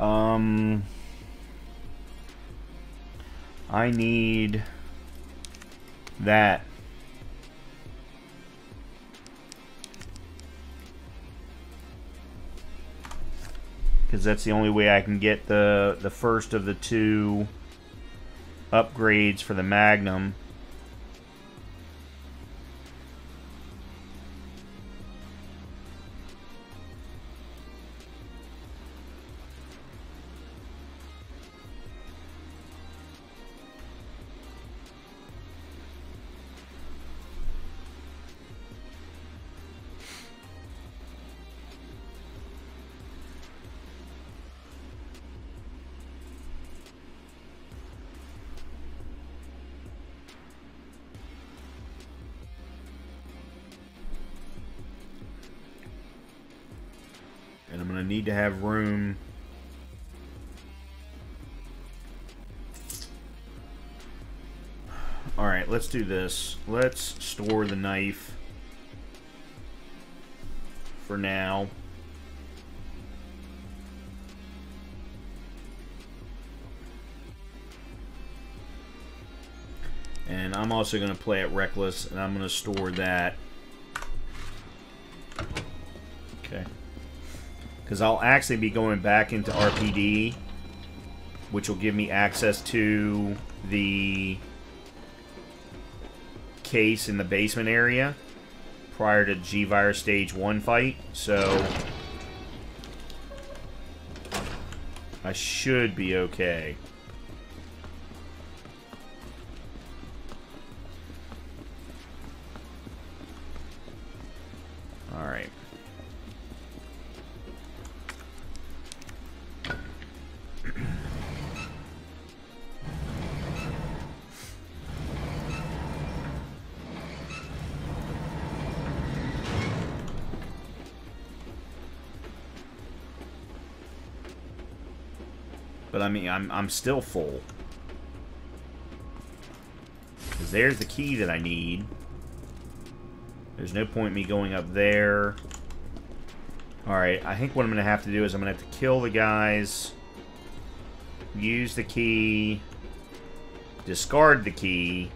I need that. Because that's the only way I can get the first of the two upgrades for the Magnum. Need to have room . All right, let's do this. Let's store the knife for now. And I'm also going to play it reckless, and I'm going to store that. Okay. Because I'll actually be going back into RPD, which will give me access to the case in the basement area prior to G-Virus Stage 1 fight. So I should be okay. But I mean, I'm still full. 'Cause there's the key that I need. There's no point in me going up there. Alright, I think what I'm going to have to do is I'm going to have to kill the guys. Use the key. Discard the key.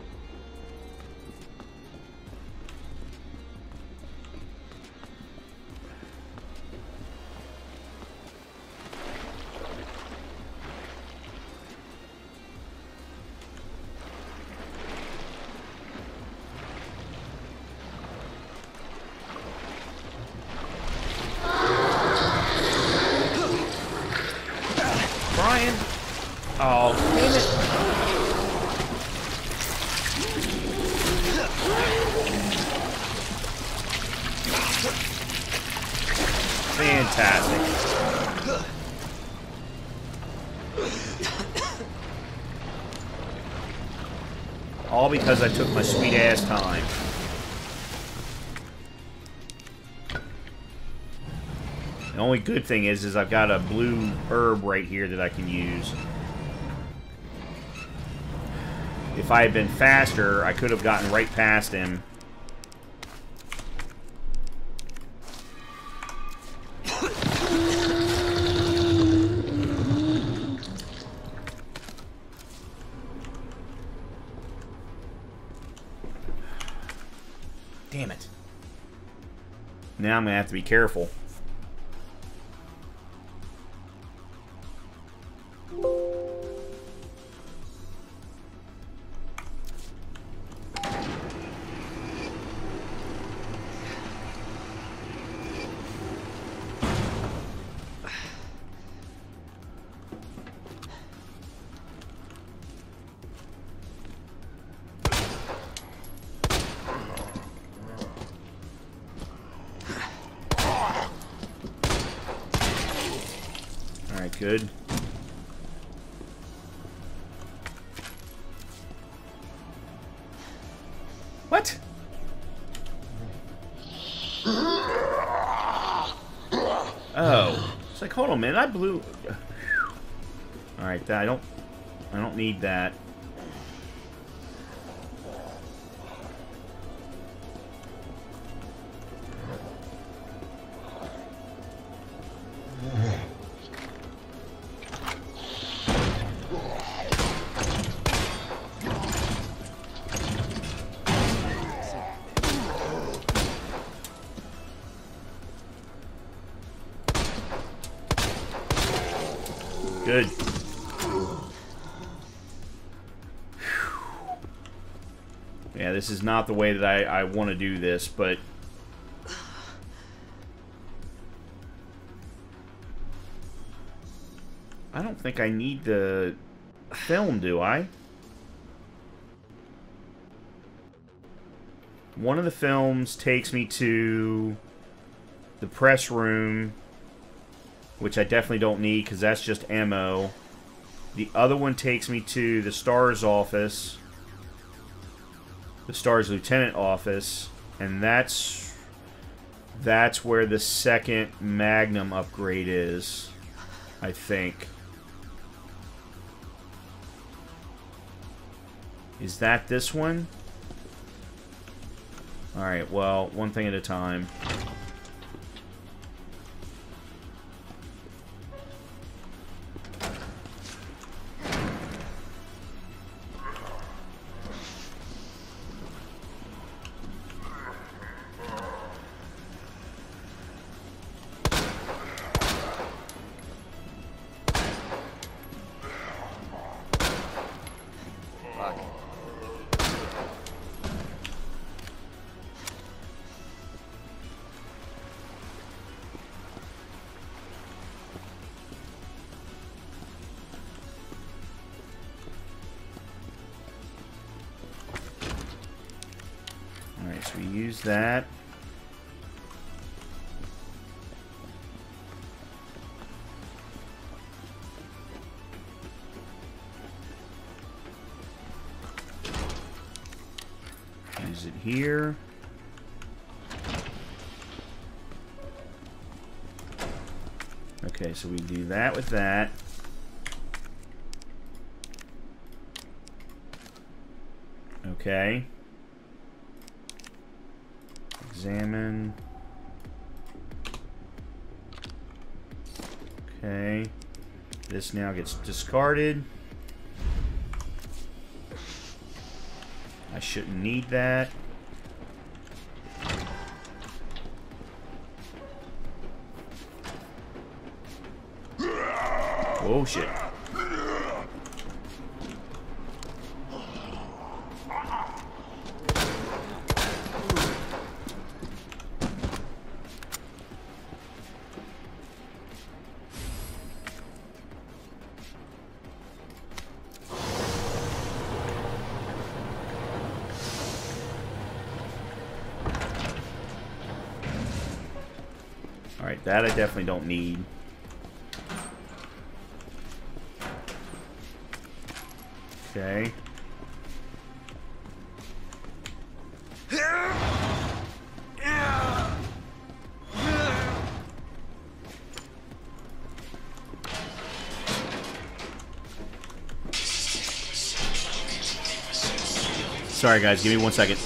Fantastic. All because I took my sweet ass time. The only good thing is I've got a blue herb right here that I can use. If I had been faster, I could have gotten right past him. Damn it. Now I'm going to have to be careful. Good. What? Oh, it's like, hold on, man. I blew. All right, that I don't need that. good. Yeah, this is not the way that I want to do this, but... I don't think I need the film, do I? One of the films takes me to the press room, which I definitely don't need because that's just ammo. The other one takes me to the S.T.A.R.S. office, the S.T.A.R.S. lieutenant office, and that's where the second Magnum upgrade is, I think. Is that this one? Alright, well, one thing at a time. We use that. Use it here. Okay, so we do that with that. Okay. Examine. Okay. This now gets discarded. I shouldn't need that. Oh shit. That I definitely don't need. Okay. Sorry guys, give me one second.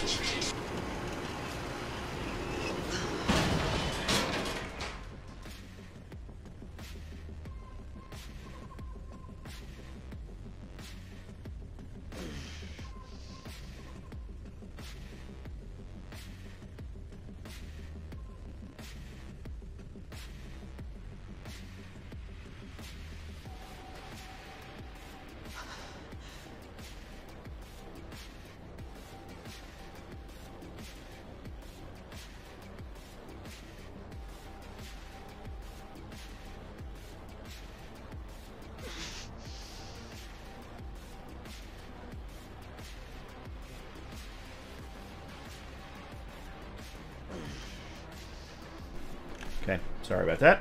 Okay, sorry about that.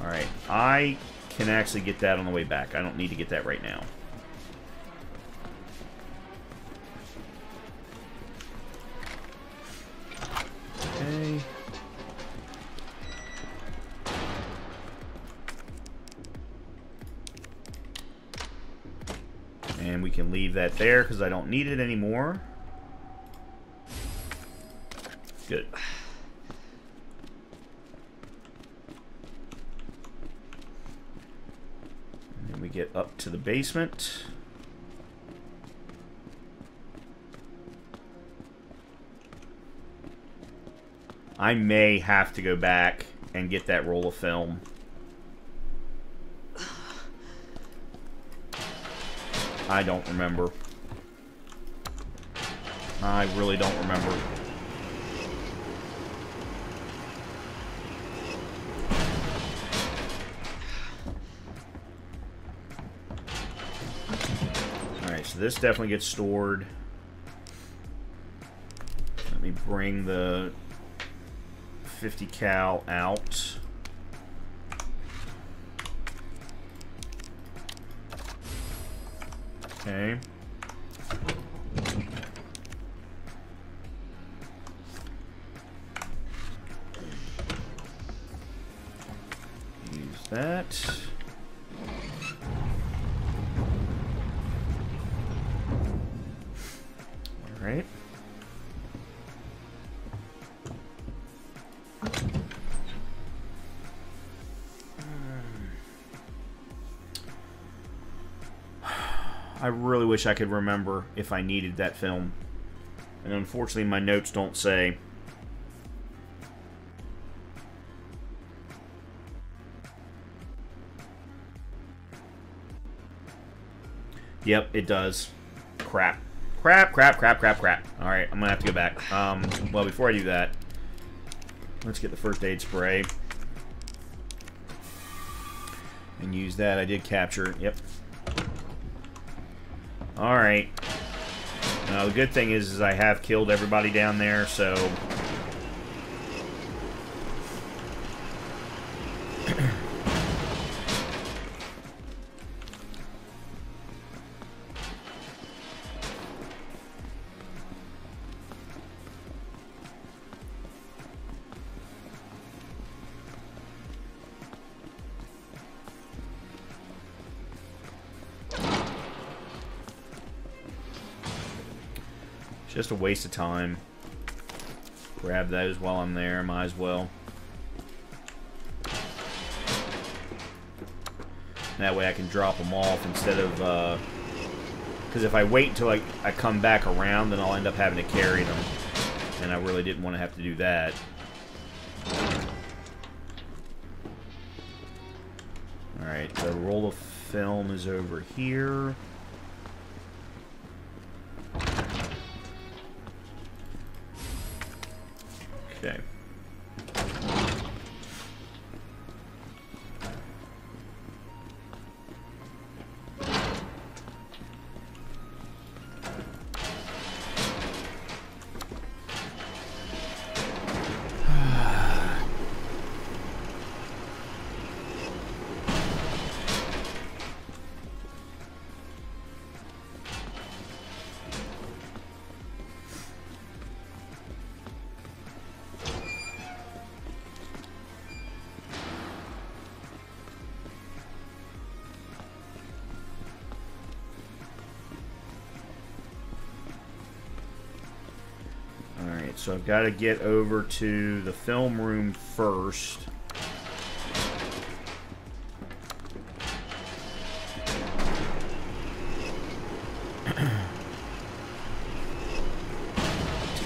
Alright, I can actually get that on the way back. I don't need to get that right now. Okay. And we can leave that there because I don't need it anymore. Good. And then we get up to the basement. I may have to go back and get that roll of film. I don't remember. I really don't remember. Alright, so this definitely gets stored. Let me bring the 50 cal out. Okay. Use that. All right. I really wish I could remember if I needed that film. And unfortunately, my notes don't say. Yep, it does. Crap. Crap, crap, crap, crap, crap. Alright, I'm gonna have to go back. Well, before I do that, let's get the first aid spray. And use that. I did capture. Yep. Alright. Now the good thing is I have killed everybody down there, so... just a waste of time. Grab those while I'm there, might as well. That way I can drop them off instead of, because if I wait until I come back around, then I'll end up having to carry them. And I really didn't want to have to do that. Alright, the roll of film is over here. Okay. So I've got to get over to the film room first. To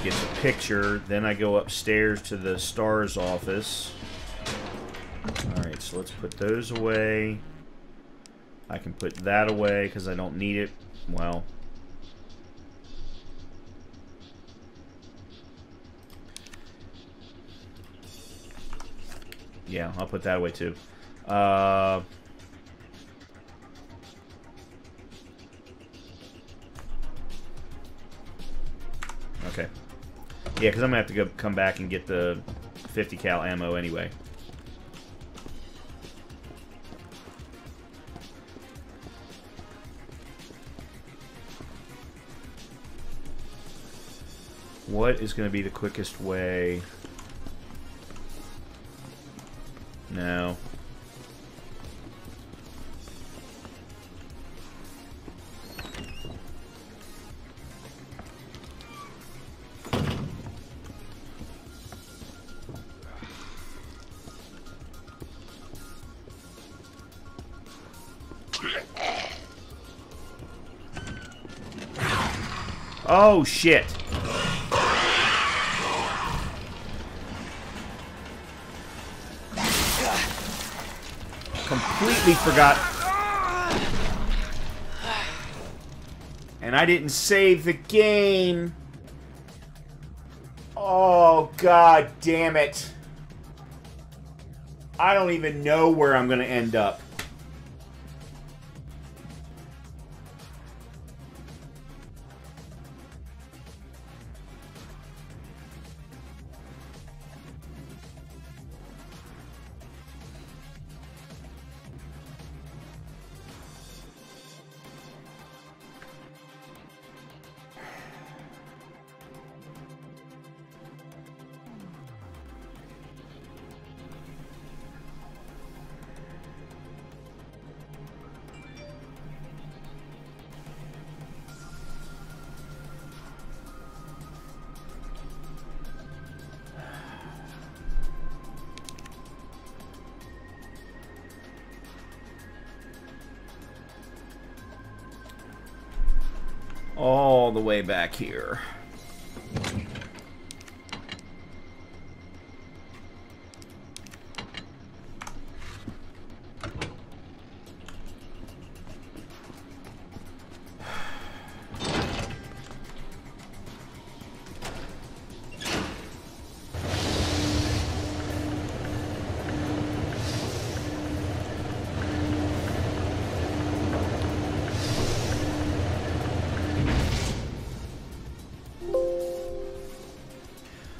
get the picture, then I go upstairs to the S.T.A.R.S. office. Alright, so let's put those away. I can put that away because I don't need it. Well... yeah, I'll put that away too. Okay. Yeah, because I'm going to have to go come back and get the 50 cal ammo anyway. What is going to be the quickest way... no. Oh, shit. completely forgot. And I didn't save the game. Oh, god damn it. I don't even know where I'm going to end up. All the way back here.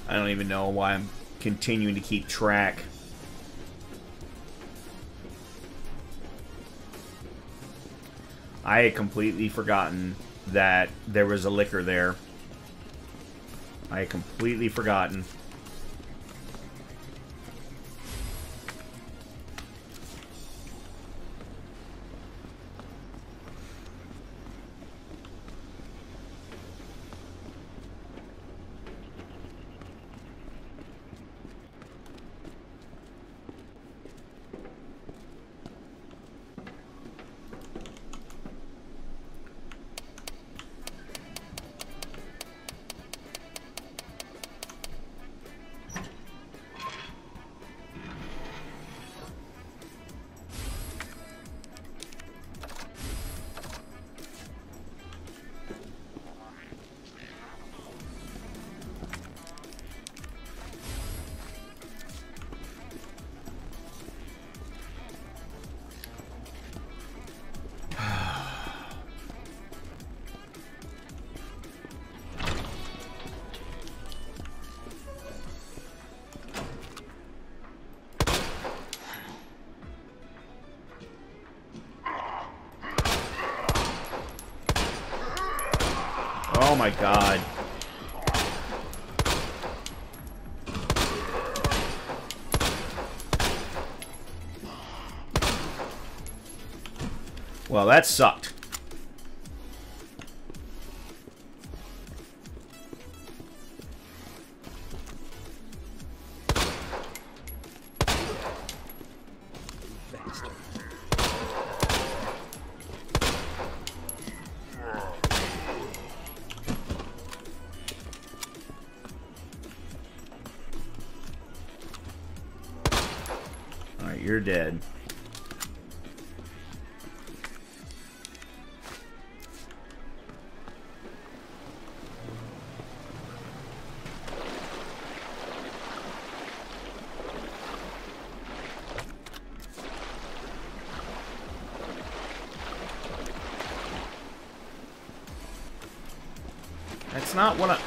I don't even know why I'm continuing to keep track. I had completely forgotten that there was a liquor there. I had completely forgotten. Oh my god. Well, that sucked. You're dead. That's not what I...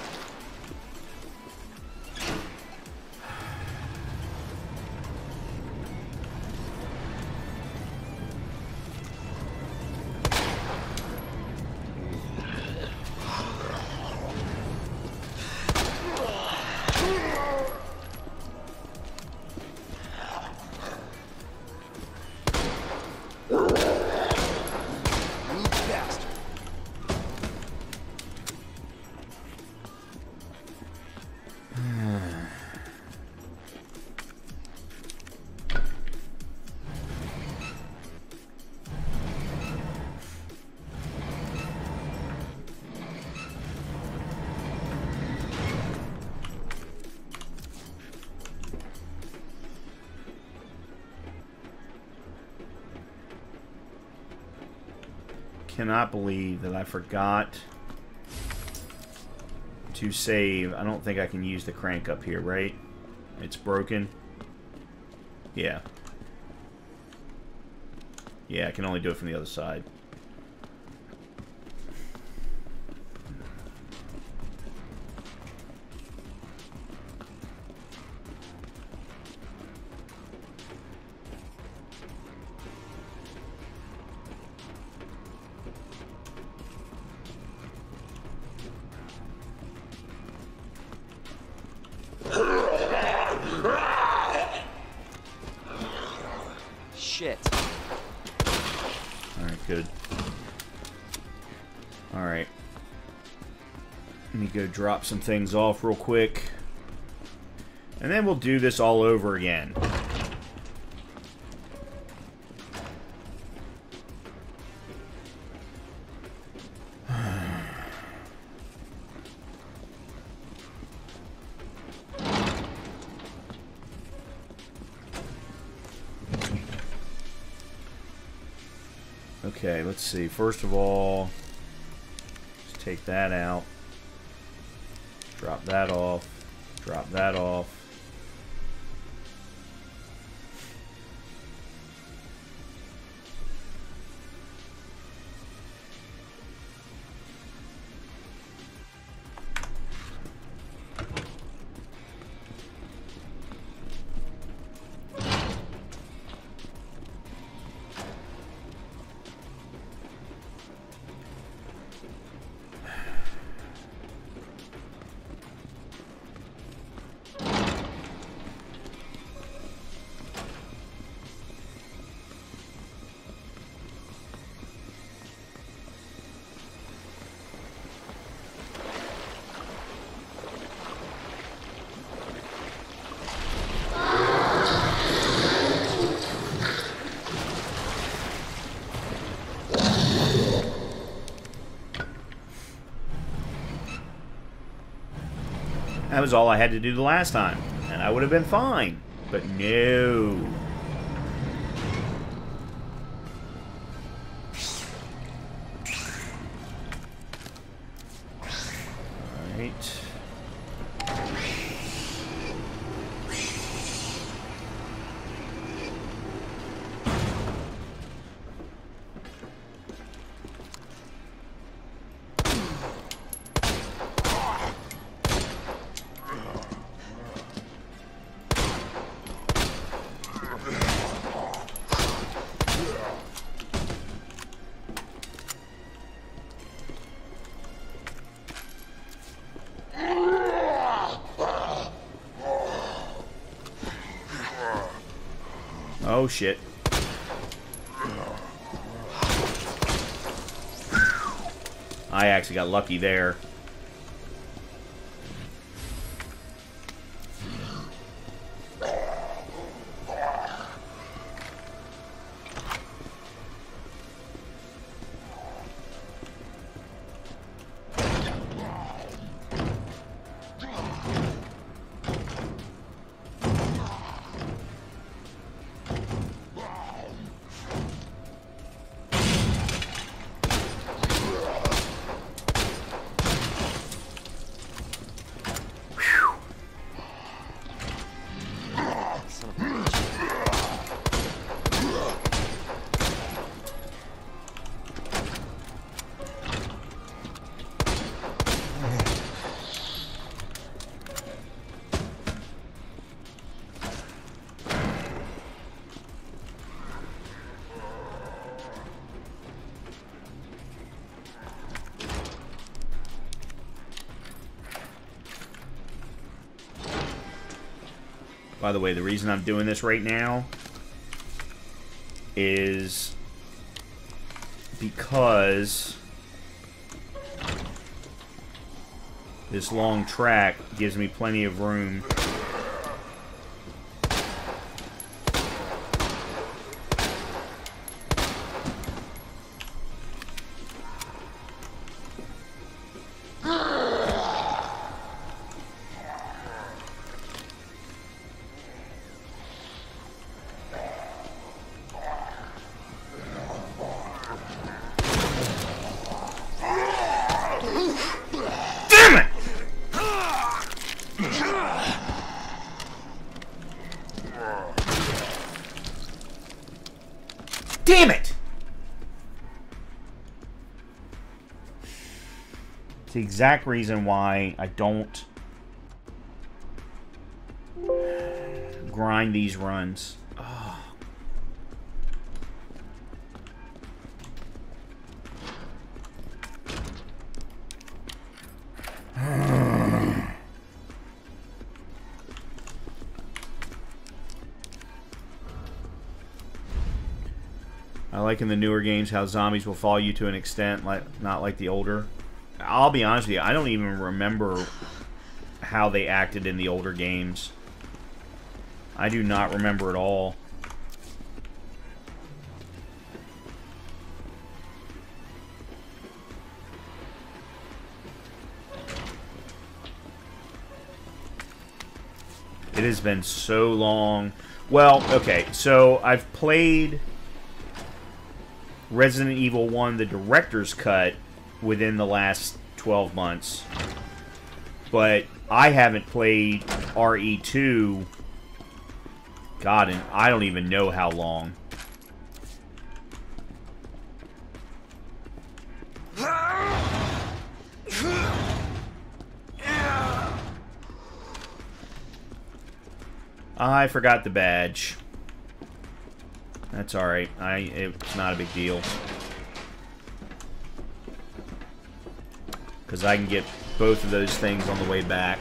cannot believe that I forgot to save. I don't think I can use the crank up here, right? It's broken. Yeah. Yeah, I can only do it from the other side. Drop some things off real quick, and then we'll do this all over again. Okay, let's see. First of all, let's take that out. Drop that off. Drop that off. That was all I had to do the last time, and I would have been fine, but no. Oh shit. I actually got lucky there. By the way, the reason I'm doing this right now is because this long track gives me plenty of room Damn it! It's the exact reason why I don't grind these runs. Oh. I like in the newer games how zombies will follow you to an extent, like not like the older. I'll be honest with you, I don't even remember how they acted in the older games. I do not remember at all. It has been so long. Well, okay, so I've played Resident Evil 1, the director's cut, within the last 12 months. But I haven't played RE2, God, and I don't even know how long. I forgot the badge. That's alright. It's not a big deal. Because I can get both of those things on the way back.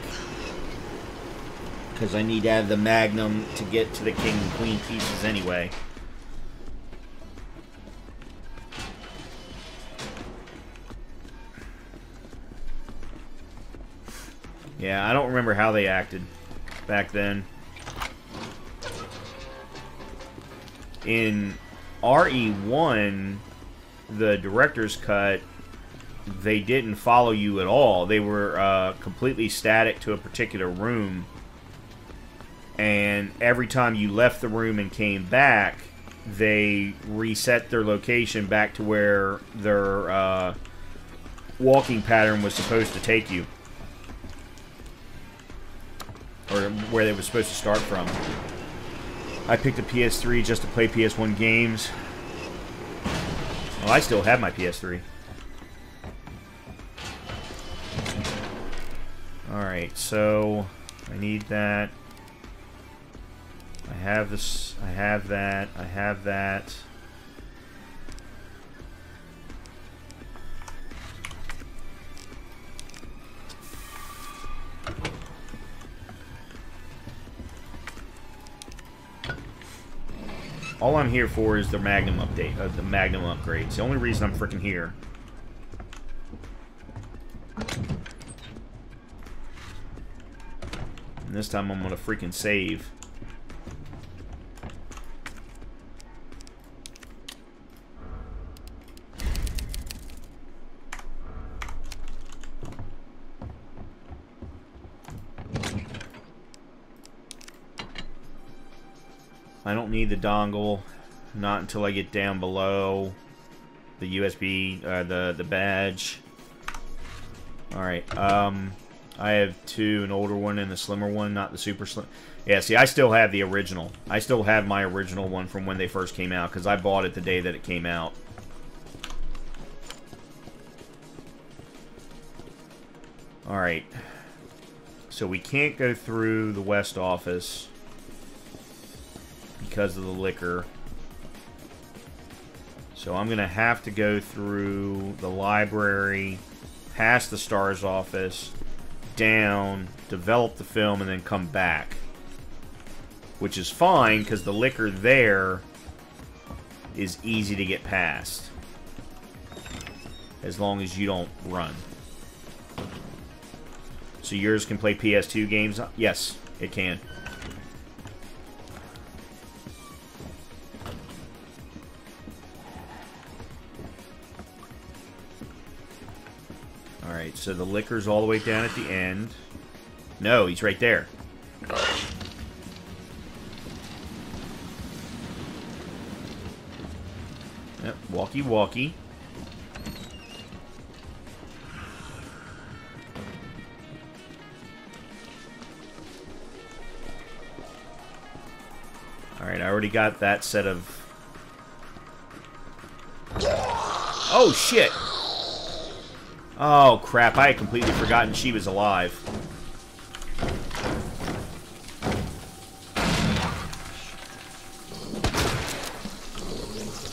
Because I need to have the Magnum to get to the King and Queen pieces anyway. Yeah, I don't remember how they acted back then. In RE1, the director's cut, they didn't follow you at all. They were completely static to a particular room. And every time you left the room and came back, they reset their location back to where their walking pattern was supposed to take you. Or where they were supposed to start from. I picked a PS3 just to play PS1 games. Well, I still have my PS3. Alright, so I need that. I have this. I have that. I have that. All I'm here for is the Magnum update, the Magnum upgrade. It's the only reason I'm freaking here. And this time I'm gonna freaking save. I don't need the dongle, not until I get down below the USB, the badge. Alright, I have two, an older one and the slimmer one, not the super slim. Yeah, see, I still have the original. I still have my original one from when they first came out, because I bought it the day that it came out. Alright. So we can't go through the West office because of the liquor. So I'm gonna have to go through the library, past the S.T.A.R.S. office, down, develop the film, and then come back. Which is fine, because the liquor there is easy to get past. As long as you don't run. So yours can play PS2 games? Yes, it can. Alright, so the liquor's all the way down at the end. No, he's right there. Yep, walkie walkie. Alright, I already got that set of... Oh, shit! Oh, crap. I had completely forgotten she was alive.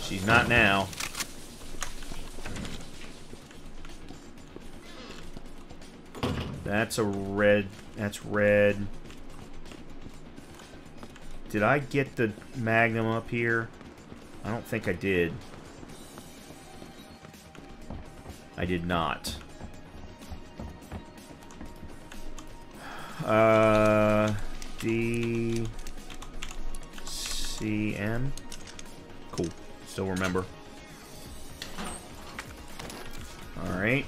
She's not now. That's a red... That's red... Did I get the Magnum up here? I don't think I did. I did not. D... C... M? Cool. Still remember. Alright.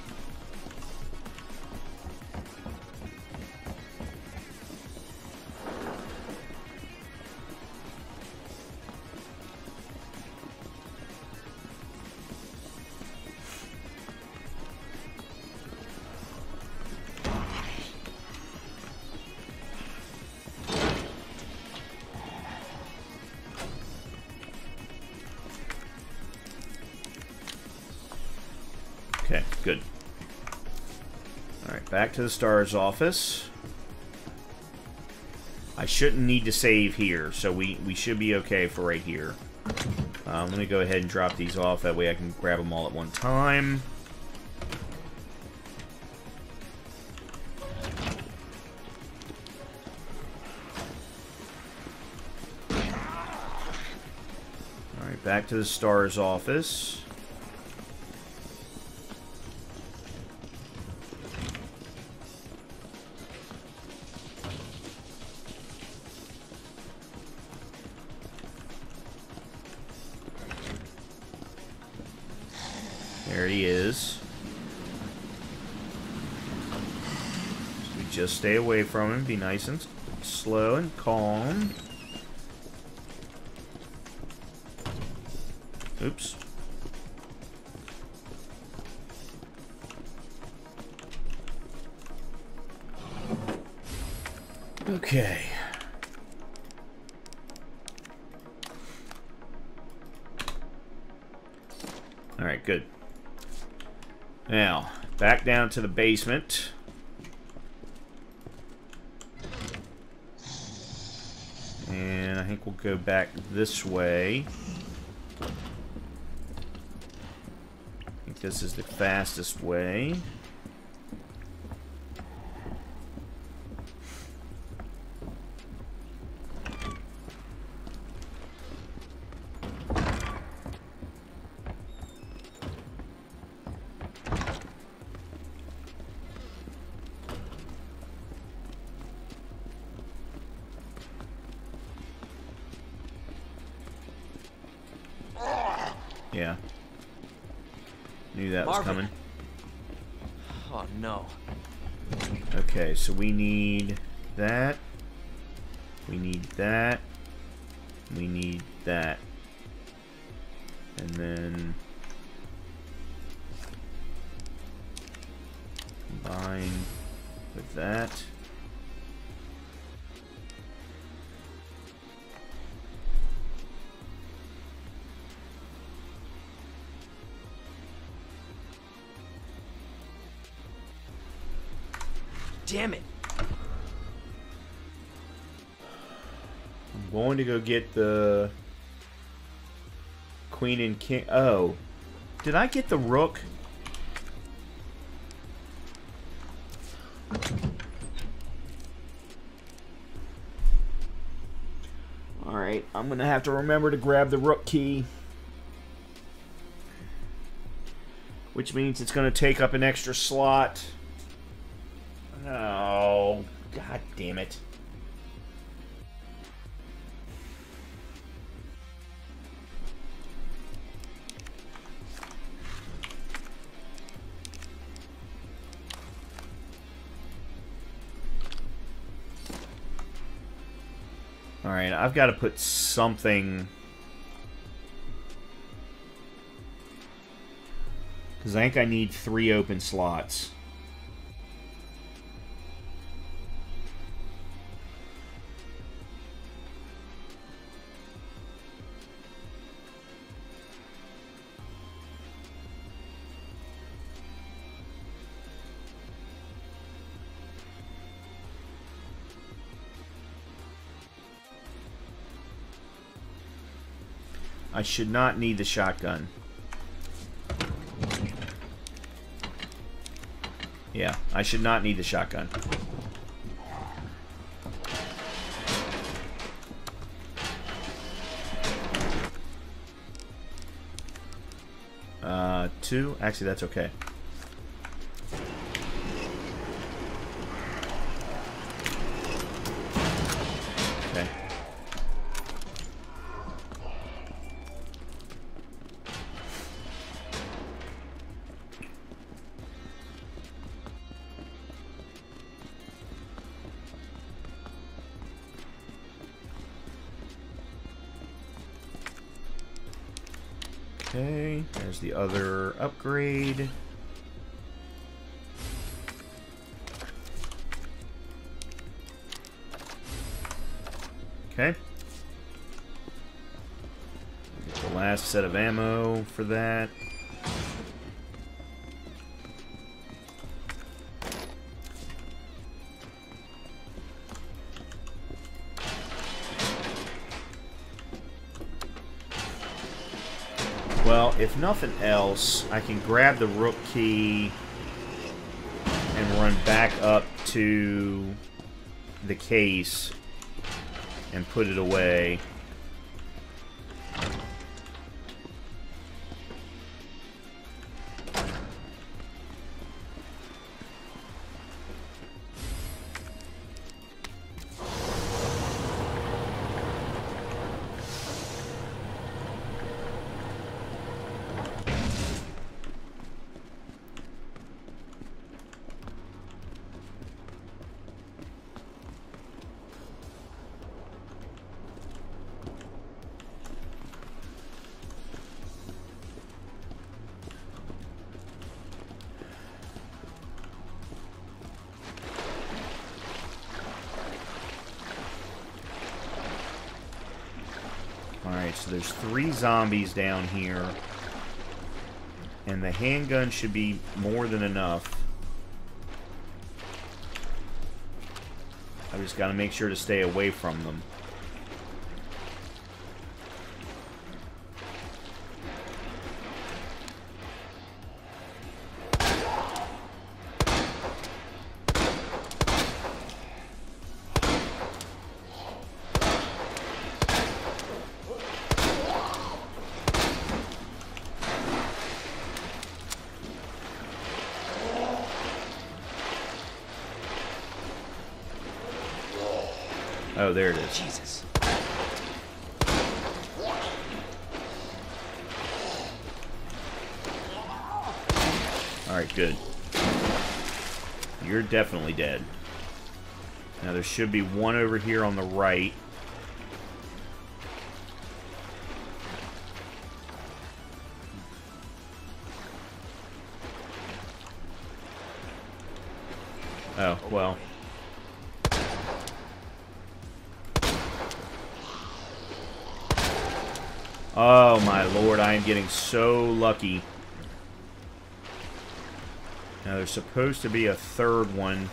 Okay, good. Alright, back to the STARS office. I shouldn't need to save here, so we should be okay for right here. I'm going to go ahead and drop these off, that way I can grab them all at one time. Alright, back to the STARS office. There he is. We just stay away from him. Be nice and slow and calm. Oops. Okay. All right, good. Now, back down to the basement. And I think we'll go back this way. I think this is the fastest way. Yeah. Knew that was coming. Oh, no. Okay, so we need that. We need that. We need that. And then... combine with that. Damn it. I'm going to go get the queen and king. Oh. Did I get the rook? Alright, I'm going to have to remember to grab the rook key. Which means it's going to take up an extra slot. Oh, god damn it. Alright, I've got to put something... because I think I need 3 open slots. I should not need the shotgun. Yeah, I should not need the shotgun. Two? Actually, that's okay. Okay. Okay, there's the other upgrade. Okay. Get the last set of ammo for that. Well, if nothing else, I can grab the rook key and run back up to the case and put it away. So there's 3 zombies down here, and the handgun should be more than enough. I just gotta make sure to stay away from them. Oh, there it is. Jesus. Alright, good. You're definitely dead. Now, there should be one over here on the right. Oh, well. Oh my lord, I am getting so lucky. Now there's supposed to be a third one.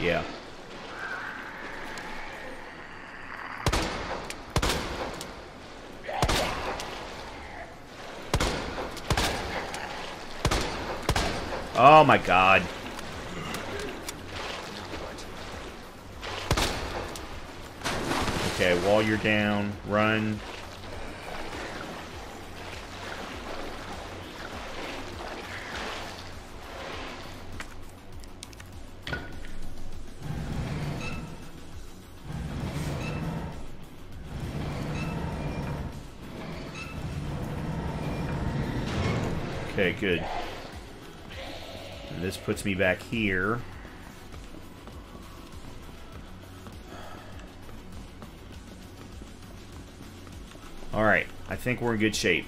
Yeah. Oh my god. Okay, while you're down, run. Okay, good. And this puts me back here. Alright, I think we're in good shape.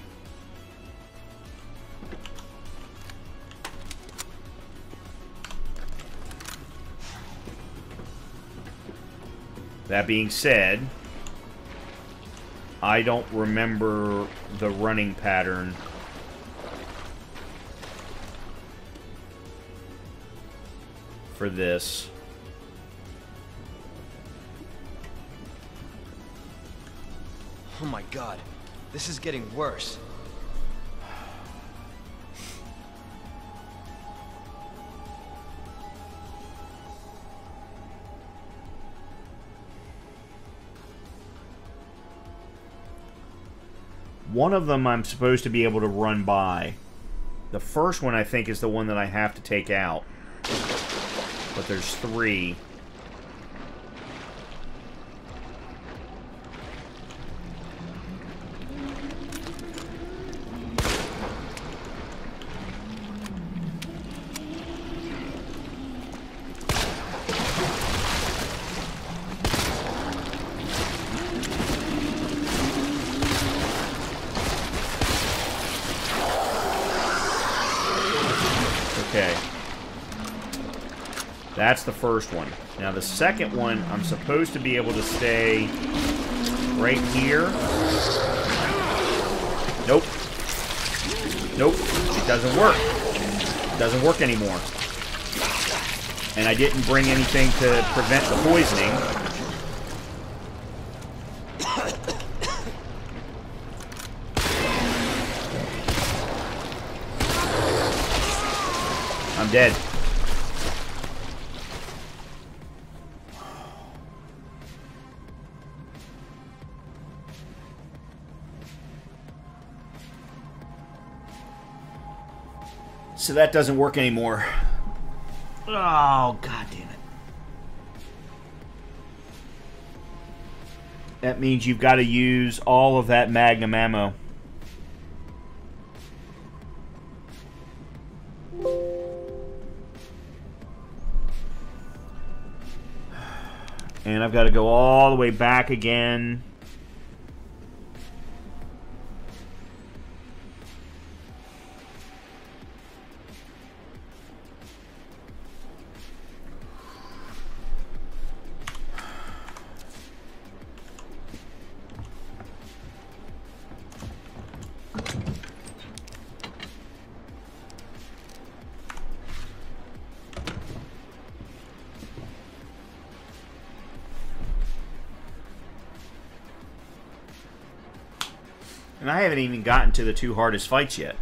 That being said, I don't remember the running pattern. For this. Oh my god, this is getting worse. One of them I'm supposed to be able to run by. The first one, I think, is the one that I have to take out. But there's three. That's the first one. Now the second one, I'm supposed to be able to stay right here. Nope. Nope. It doesn't work. It doesn't work anymore. And I didn't bring anything to prevent the poisoning. I'm dead. So that doesn't work anymore. Oh, god damn it. That means you've got to use all of that magnum ammo. And I've got to go all the way back again. I haven't even gotten to the two hardest fights yet.